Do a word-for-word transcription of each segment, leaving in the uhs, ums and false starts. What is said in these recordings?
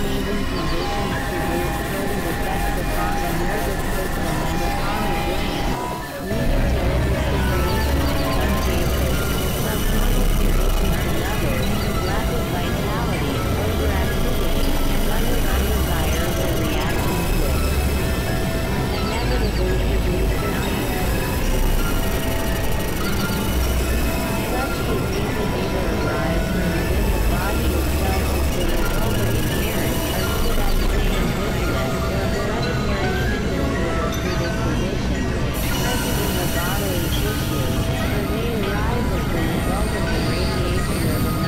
Bodily tissue, the main rise of the resulting radiation of the non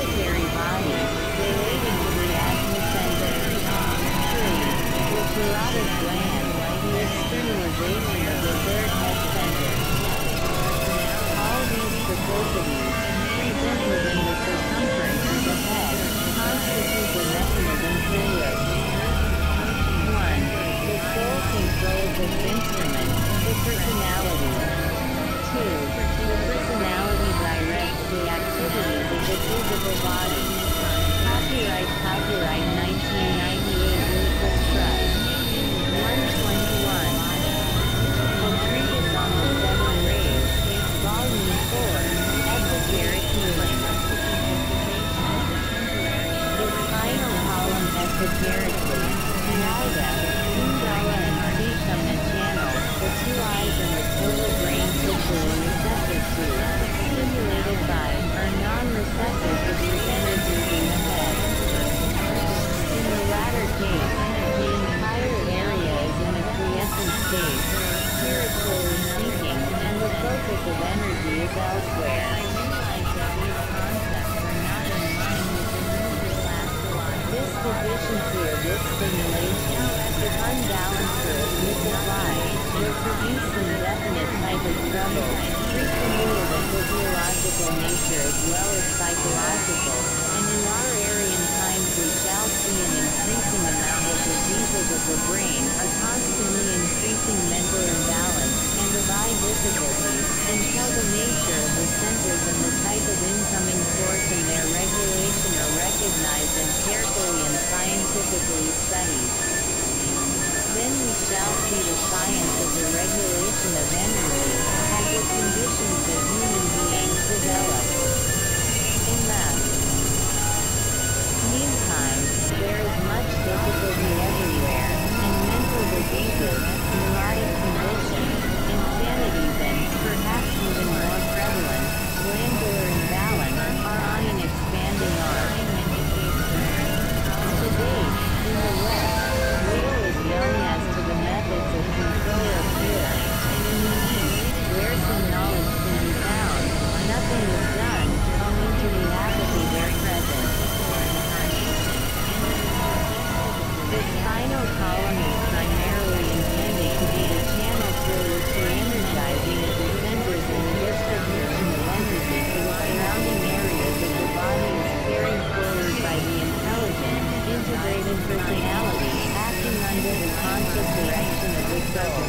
military body related to the Afghanistan on Tree, which allotted land like this criminalization of the third offender. All these proposities, present within the circumference of the head, constitute the mechanism period. One, the soul controls the instrument, the personality. Two, the personality directs the activities of the physical body. Copyright Copyright nineteen ninety-eight Legal Trust one twenty-one. The treatise on the seven rays, volume four, esoteric healing. The spinal column esoterically, Nalda, Kundala and Ardishama channel, the two eyes and the solar brain tissue and receptor tube, stimulated by or non-receptive to the energy in the head. In the latter case, the entire area is in a quiescent state, spiritually speaking, and the focus of energy is elsewhere. This deficiency of this stimulation, if unbalanced or misapplied, will produce an indefinite type of trouble, frequently of a physiological nature as well as psychological, and in our Aryan times we shall see an increasing amount of diseases of the brain, a constantly increasing mental imbalance, and of eye difficulties, until the nature of the centers and the type of incoming source and their regulation are recognized and carefully and scientifically studied. Then we shall see the science of the regulation of energy, as the conditions that human beings develop. In that meantime, there is much difficulty everywhere, and mental diseases, neurotic conditions, insanities and, perhaps even more prevalent, glandular imbalance, are on an expanding arc. Today, in the West, we are as young as to the methods of control of fear, and in the East, where some knowledge can be found, nothing is done, owing to the apathy there present. The spinal column is primarily intended to be the channel through which the energizing of the centers and the distribution of energy to the surrounding areas of the body is carried forward by the intelligent, integrated personality, acting under the conscious direction of the soul.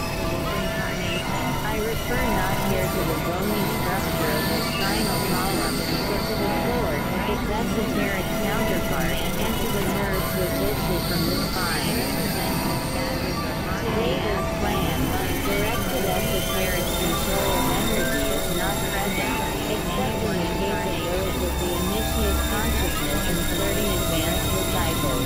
I refer not here to the bony structure of the spinal column, but to the cord, its esoteric counterpart, and to the nerves which issue from the spine. Today this plan, directed esoteric control of energy is not present, except in the case of those with the initiate consciousness and certain advanced disciples.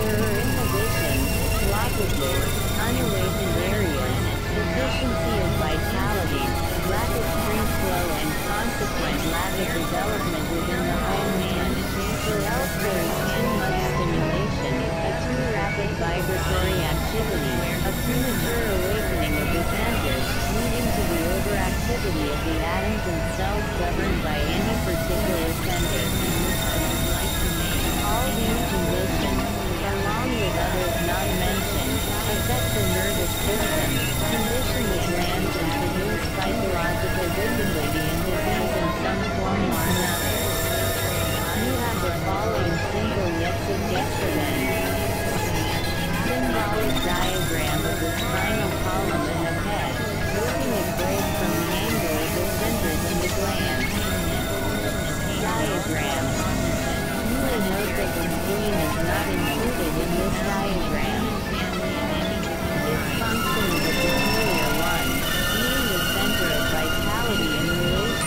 There are inhibitions, blockages, unawakened areas, deficiency of vitality, lack of free flow and consequent lack of development within the whole man, or else there is too much stimulation, a too rapid vibratory activity, a premature awakening of the centers, leading to the overactivity of the atoms and cells governed by any particular center. All these conditions, along with others not mentioned, affect the nervous system, condition which lands and produce psychological disability and disease in some form or another. You have the following single yet suggested end. The knowledge diagram of the spinal column in the head, looking at break from the angle of the centers in the gland. Diagram. You will note that the spleen is not included in this diagram. Its function is a peculiar one, being the center of vitality and relation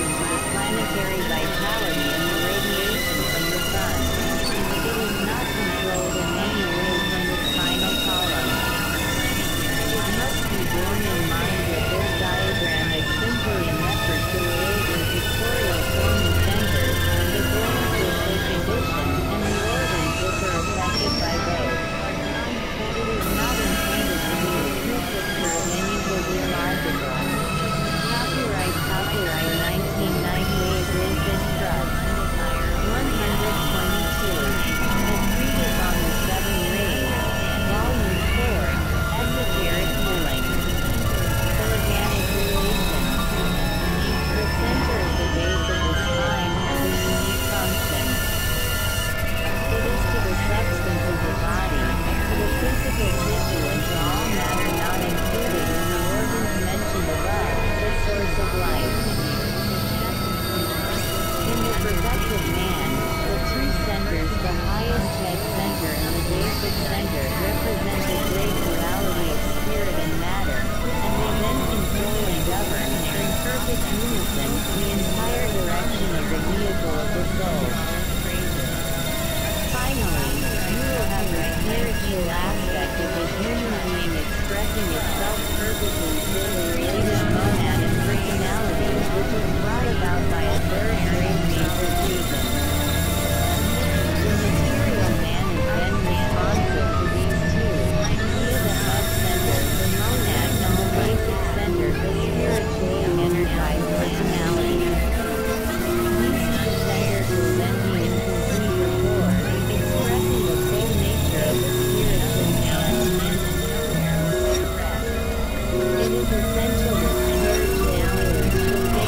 Production man, the two centers, the highest tech center and the basic center, represent the great duality of spirit and matter, and they then control and govern in perfect unison the entire direction of the vehicle of the soul. Finally, you will have the spiritual aspect of the human being expressing itself perfectly through the related monad and personality, which is brought about by a very great nature season. The material man is then responsive to these two, like he is a hub center, the monad, and the basic center, the spiritually energized personality. These two centers will then be in complete rapport, expressing the full nature of the spiritual man and nowhere will express. It is essential that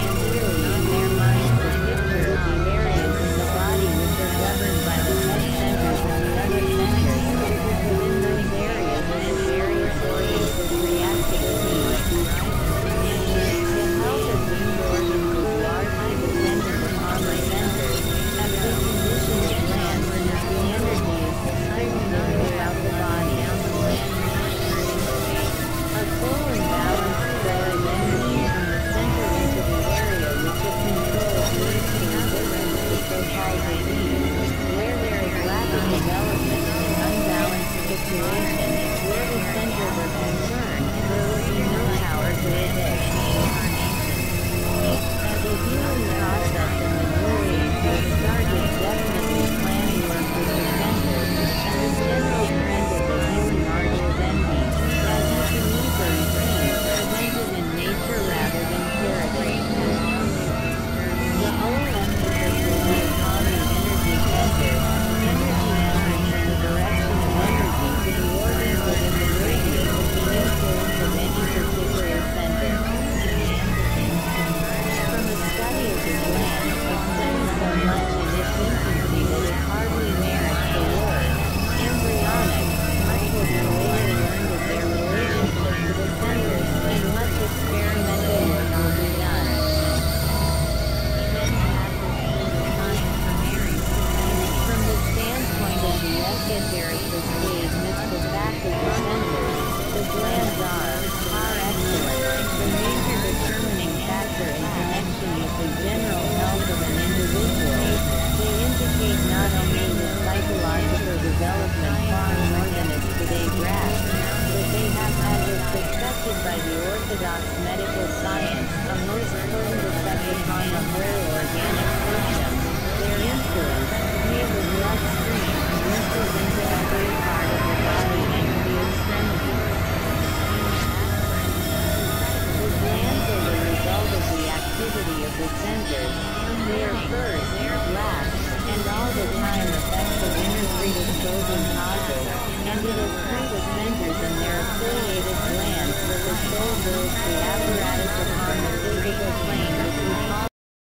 the soul builds the apparatus upon the physical plane